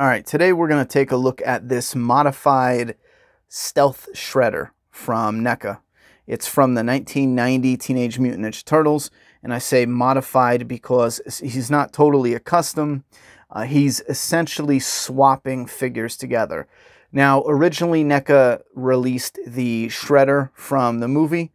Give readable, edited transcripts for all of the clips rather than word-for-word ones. All right, today we're going to take a look at this modified Stealth Shredder from NECA. It's from the 1990 Teenage Mutant Ninja Turtles, and I say modified because he's not totally a custom. He's essentially swapping figures together. Now, originally NECA released the Shredder from the movie,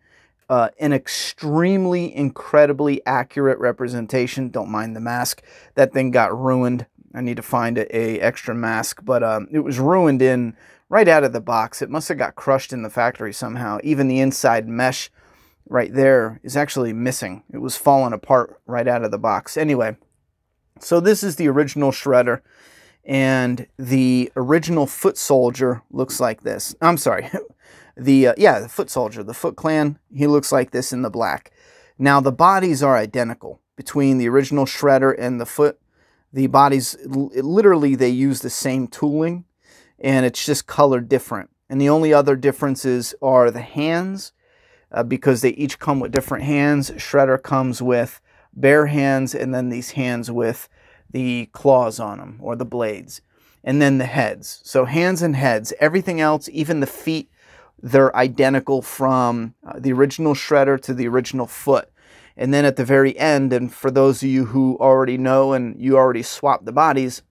an extremely, incredibly accurate representation. Don't mind the mask. That thing got ruined. I need to find a extra mask, but it was ruined in right out of the box. It must have got crushed in the factory somehow. Even the inside mesh right there is actually missing. It was falling apart right out of the box. Anyway, so this is the original Shredder, and the original Foot Soldier looks like this. I'm sorry, the Foot Soldier, the Foot Clan, he looks like this in the black. Now, the bodies are identical between the original Shredder and the Foot. The bodies, literally, they use the same tooling, and it's just colored different. And the only other differences are the hands, because they each come with different hands. Shredder comes with bare hands, and then these hands with the claws on them, or the blades. And then the heads. So hands and heads. Everything else, even the feet, they're identical from the original Shredder to the original Foot. And then at the very end, and for those of you who already know and you already swapped the bodies,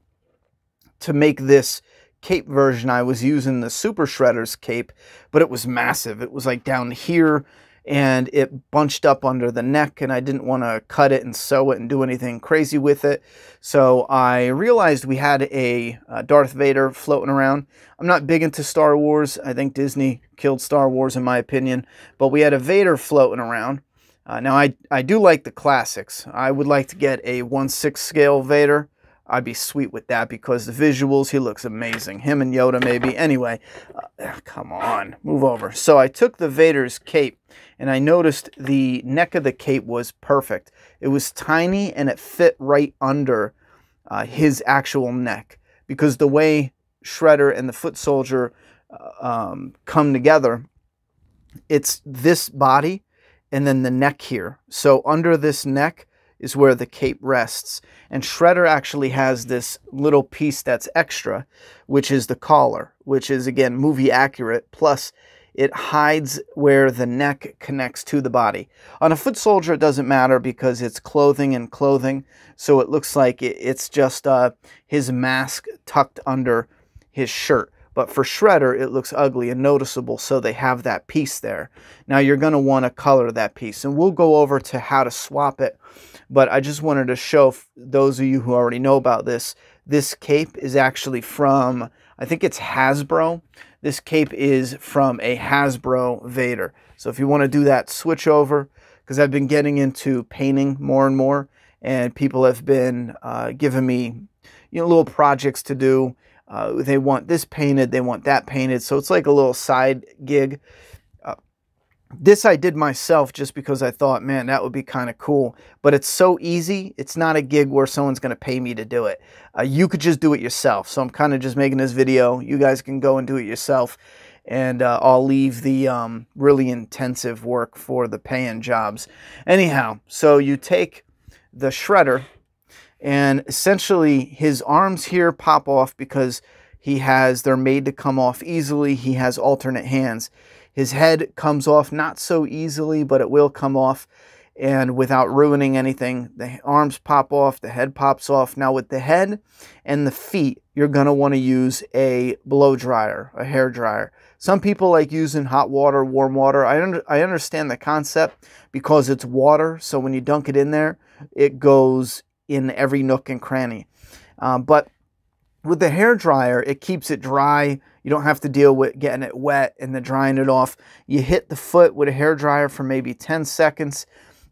to make this cape version, I was using the Super Shredder's cape, but it was massive. It was like down here, and it bunched up under the neck, and I didn't want to cut it and sew it and do anything crazy with it. So I realized we had a Darth Vader floating around. I'm not big into Star Wars. I think Disney killed Star Wars, in my opinion. But we had a Vader floating around. Now, I do like the classics. I would like to get a 1/6 scale Vader. I'd be sweet with that because the visuals, he looks amazing. Him and Yoda, maybe. Anyway, come on, move over. So I took the Vader's cape, and I noticed the neck of the cape was perfect. It was tiny, and it fit right under his actual neck, because the way Shredder and the Foot Soldier come together, it's this body, and then the neck here. So under this neck is where the cape rests. And Shredder actually has this little piece that's extra, which is the collar, which is, again, movie accurate. Plus, it hides where the neck connects to the body. On a Foot Soldier, it doesn't matter because it's clothing and clothing. So it looks like it's just his mask tucked under his shirt. But for Shredder, it looks ugly and noticeable, so they have that piece there. Now, you're going to want to color that piece, and we'll go over to how to swap it. But I just wanted to show those of you who already know about this. This cape is actually from, I think it's Hasbro. This cape is from a Hasbro Vader. So if you want to do that, switch over, because I've been getting into painting more and more, and people have been giving me, you know, little projects to do. They want this painted, they want that painted, so it's like a little side gig. This I did myself just because I thought, man, that would be kind of cool. But it's so easy, it's not a gig where someone's going to pay me to do it. You could just do it yourself, so I'm kind of just making this video. You guys can go and do it yourself, and I'll leave the really intensive work for the paying jobs. Anyhow, so you take the Shredder, and essentially, his arms here pop off because they're made to come off easily. He has alternate hands. His head comes off not so easily, but it will come off, and without ruining anything. The arms pop off, the head pops off. Now, with the head and the feet, you're going to want to use a blow dryer, a hair dryer. Some people like using hot water, warm water. I understand the concept because it's water, so when you dunk it in there, it goes in every nook and cranny. But with the hair dryer, it keeps it dry. You don't have to deal with getting it wet and then drying it off. You hit the foot with a hair dryer for maybe 10 seconds,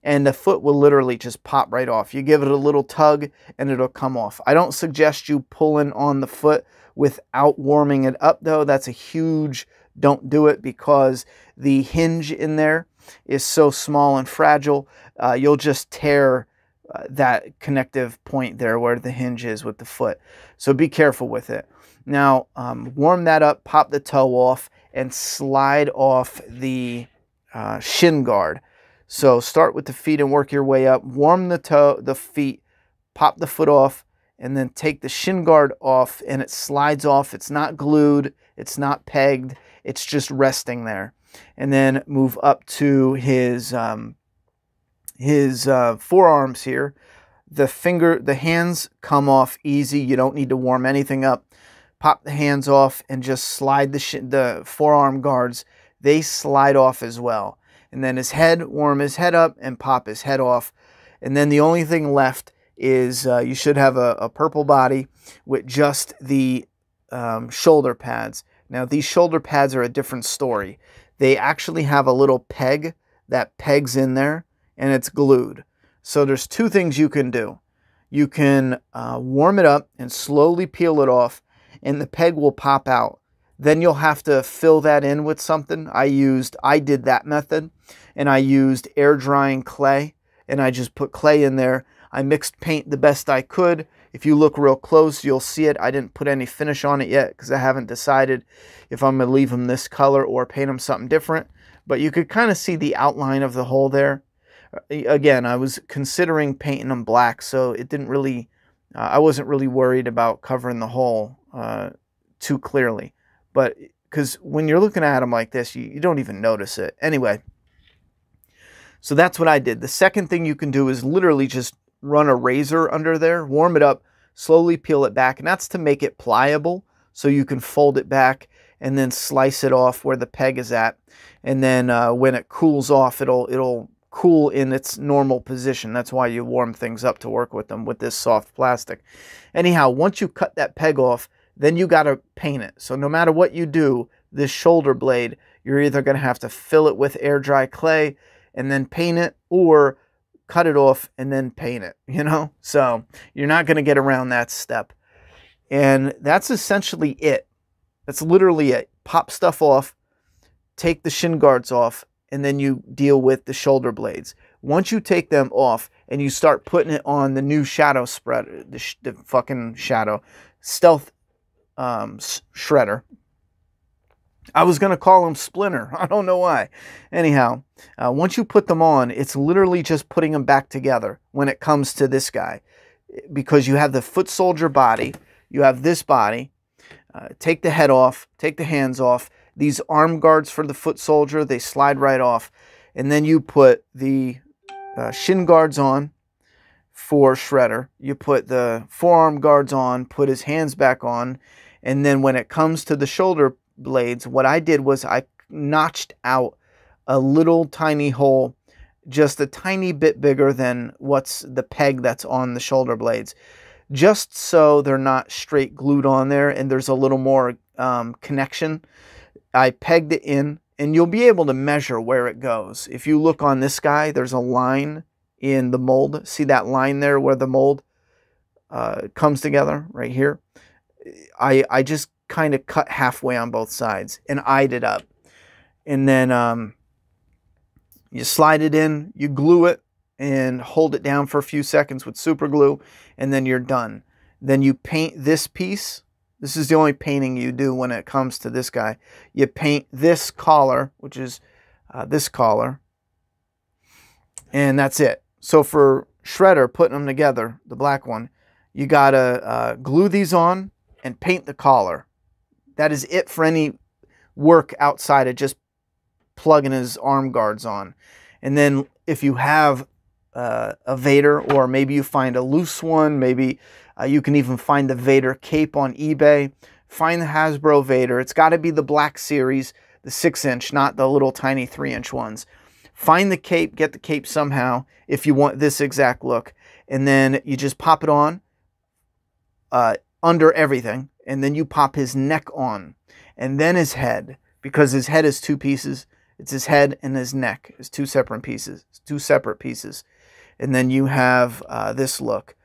and the foot will literally just pop right off. You give it a little tug, and it'll come off. I don't suggest you pulling on the foot without warming it up, though. That's a huge don't do it, because the hinge in there is so small and fragile. You'll just tear that connective point there where the hinge is with the foot. So be careful with it. Now, warm that up, pop the toe off, and slide off the shin guard. So start with the feet and work your way up. Warm the feet, pop the foot off, and then take the shin guard off, and it slides off. It's not glued, it's not pegged, it's just resting there. And then move up to his forearms here. The hands come off easy. You don't need to warm anything up. Pop the hands off and just slide the forearm guards. They slide off as well. And then his head, warm his head up and pop his head off. And then the only thing left is you should have a purple body with just the shoulder pads. Now these shoulder pads are a different story. They actually have a little peg that pegs in there and it's glued. So there's two things you can do. You can warm it up and slowly peel it off, and the peg will pop out. Then you'll have to fill that in with something. I did that method, and I used air drying clay, and I just put clay in there. I mixed paint the best I could. If you look real close, you'll see it. I didn't put any finish on it yet because I haven't decided if I'm going to leave them this color or paint them something different. But you could kind of see the outline of the hole there. Again, I was considering painting them black, so it didn't really, I wasn't really worried about covering the hole too clearly. But because when you're looking at them like this, you don't even notice it. Anyway, so that's what I did. The second thing you can do is literally just run a razor under there, warm it up, slowly peel it back, and that's to make it pliable so you can fold it back and then slice it off where the peg is at. And then when it cools off, it'll cool in its normal position. That's why you warm things up to work with them with this soft plastic. Anyhow, once you cut that peg off, then you got to paint it. So no matter what you do, this shoulder blade, you're either going to have to fill it with air dry clay and then paint it, or cut it off and then paint it, you know? So you're not going to get around that step. And that's essentially it. That's literally it. Pop stuff off, take the shin guards off, and then you deal with the shoulder blades. Once you take them off and you start putting it on the new shadow spreader, the fucking shadow, stealth shredder. I was going to call them Splinter. I don't know why. Anyhow, once you put them on, it's literally just putting them back together when it comes to this guy. Because you have the foot soldier body, you have this body, take the head off, take the hands off, these arm guards for the foot soldier, they slide right off. And then you put the shin guards on for Shredder. You put the forearm guards on, put his hands back on. And then when it comes to the shoulder blades, what I did was I notched out a little tiny hole, just a tiny bit bigger than what's the peg that's on the shoulder blades. Just so they're not straight glued on there and there's a little more connection. I pegged it in, and you'll be able to measure where it goes. If you look on this guy, there's a line in the mold. See that line there where the mold comes together right here? I just kind of cut halfway on both sides and eyed it up. And then you slide it in, you glue it, and hold it down for a few seconds with super glue, and then you're done. Then you paint this piece. This is the only painting you do when it comes to this guy. You paint this collar, which is this collar, and that's it. So for Shredder, putting them together, the black one, you gotta glue these on and paint the collar. That is it for any work outside of just plugging his arm guards on. And then if you have a Vader, or maybe you find a loose one, maybe... you can even find the Vader cape on eBay. Find the Hasbro Vader. It's got to be the black series, the 6-inch, not the little tiny 3-inch ones. Find the cape, get the cape somehow if you want this exact look. And then you just pop it on under everything. And then you pop his neck on. And then his head, because his head is two pieces. It's his head and his neck. It's two separate pieces. And then you have this look.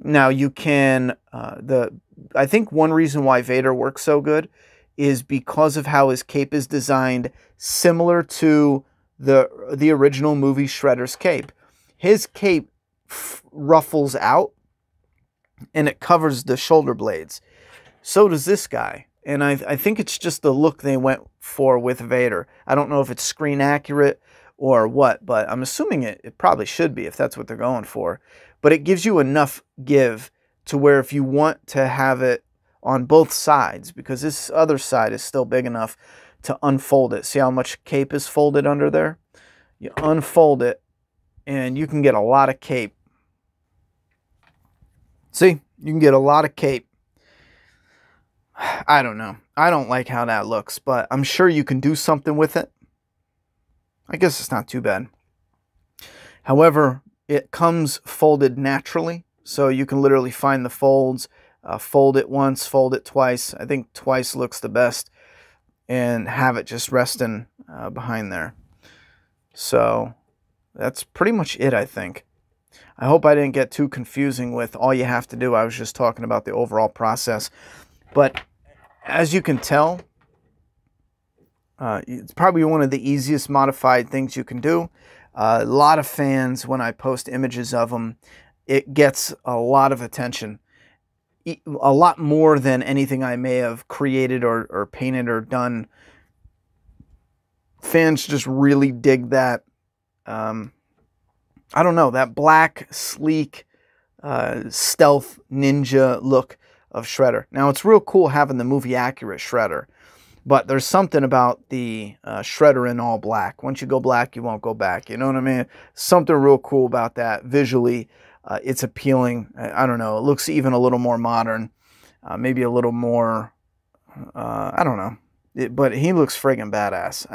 Now you can, I think one reason why Vader works so good is because of how his cape is designed, similar to the original movie Shredder's cape. His cape ruffles out and it covers the shoulder blades. So does this guy. And I think it's just the look they went for with Vader. I don't know if it's screen accurate or what, but I'm assuming it probably should be if that's what they're going for. But it gives you enough give to where if you want to have it on both sides, because this other side is still big enough to unfold it. See how much cape is folded under there? You unfold it and you can get a lot of cape. See, you can get a lot of cape. I don't know. I don't like how that looks, but I'm sure you can do something with it. I guess it's not too bad. However, it comes folded naturally, so you can literally find the folds, fold it once, fold it twice. I think twice looks the best, and have it just resting behind there. So that's pretty much it, I think. I hope I didn't get too confusing with all you have to do. I was just talking about the overall process. But as you can tell, it's probably one of the easiest modified things you can do. A lot of fans, when I post images of them, it gets a lot of attention. A lot more than anything I may have created or painted or done. Fans just really dig that. I don't know, that black, sleek, stealth ninja look of Shredder. Now, it's real cool having the movie-accurate Shredder, but there's something about the Shredder in all black. Once you go black, you won't go back. You know what I mean? Something real cool about that. Visually, it's appealing. I don't know. It looks even a little more modern, maybe a little more, I don't know. But he looks friggin' badass.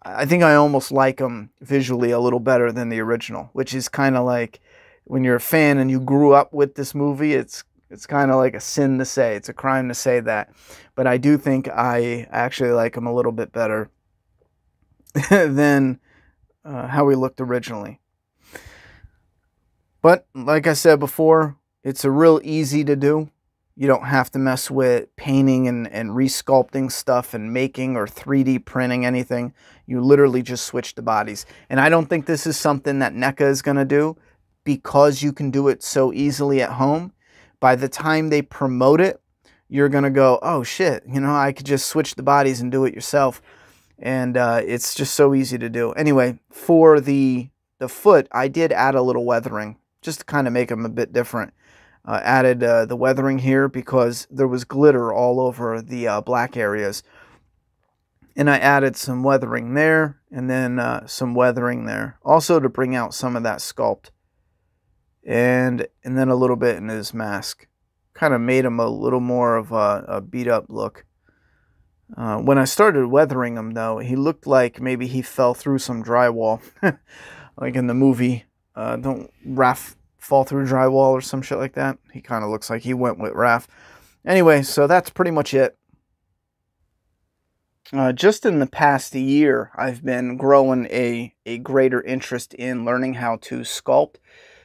I think I almost like him visually a little better than the original, which is kind of like when you're a fan and you grew up with this movie, it's kind of like a sin to say. It's a crime to say that. But I do think I actually like him a little bit better than how he looked originally. But like I said before, it's a real easy to do. You don't have to mess with painting and resculpting stuff and making or 3D printing anything. You literally just switch the bodies. And I don't think this is something that NECA is going to do because you can do it so easily at home. By the time they promote it, you're going to go, oh shit, you know, I could just switch the bodies and do it yourself. And it's just so easy to do. Anyway, for the foot, I did add a little weathering just to kind of make them a bit different. Added the weathering here because there was glitter all over the black areas. And I added some weathering there and then some weathering there. Also to bring out some of that sculpt. And then a little bit in his mask. Kind of made him a little more of a beat up look. When I started weathering him though, he looked like maybe he fell through some drywall. Like in the movie, don't Raph fall through drywall or some shit like that. He kind of looks like he went with Raph. Anyway, so that's pretty much it. Just in the past year, I've been growing a greater interest in learning how to sculpt.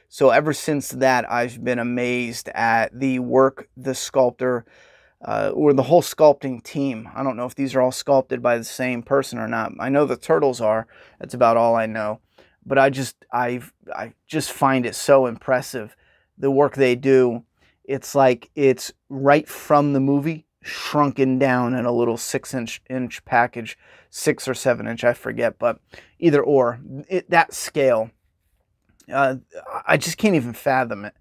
So ever since that, I've been amazed at the work the sculptor or the whole sculpting team. I don't know if these are all sculpted by the same person or not. I know the turtles are. That's about all I know. But I just find it so impressive, the work they do. It's like it's right from the movie, shrunken down in a little 6-inch package, 6 or 7-inch, I forget, but either or, that scale. I just can't even fathom it.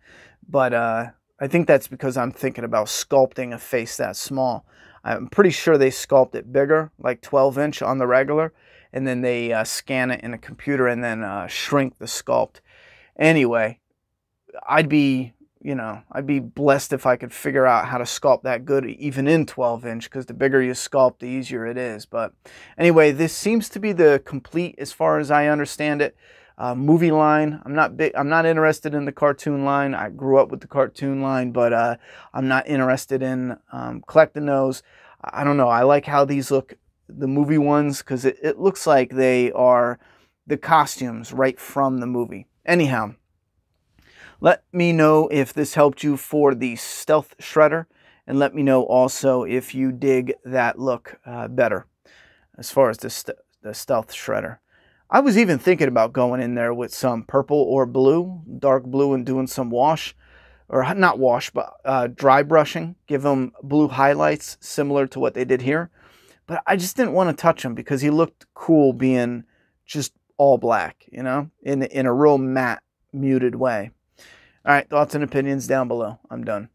But I think that's because I'm thinking about sculpting a face that small. I'm pretty sure they sculpt it bigger, like 12-inch on the regular, and then they scan it in a computer and then shrink the sculpt. Anyway, I'd be blessed if I could figure out how to sculpt that good even in 12-inch, because the bigger you sculpt, the easier it is. But anyway, this seems to be the complete, as far as I understand it, movie line. I'm not interested in the cartoon line. I grew up with the cartoon line, but I'm not interested in collecting those. I don't know. I like how these look, the movie ones, because it looks like they are the costumes right from the movie. Anyhow, let me know if this helped you for the Stealth Shredder, and let me know also if you dig that look better as far as the Stealth Shredder. I was even thinking about going in there with some purple or blue, dark blue, and doing some wash, or not wash, but dry brushing. Give them blue highlights similar to what they did here. But I just didn't want to touch him because he looked cool being just all black, you know, in a real matte, muted way. All right, thoughts and opinions down below. I'm done.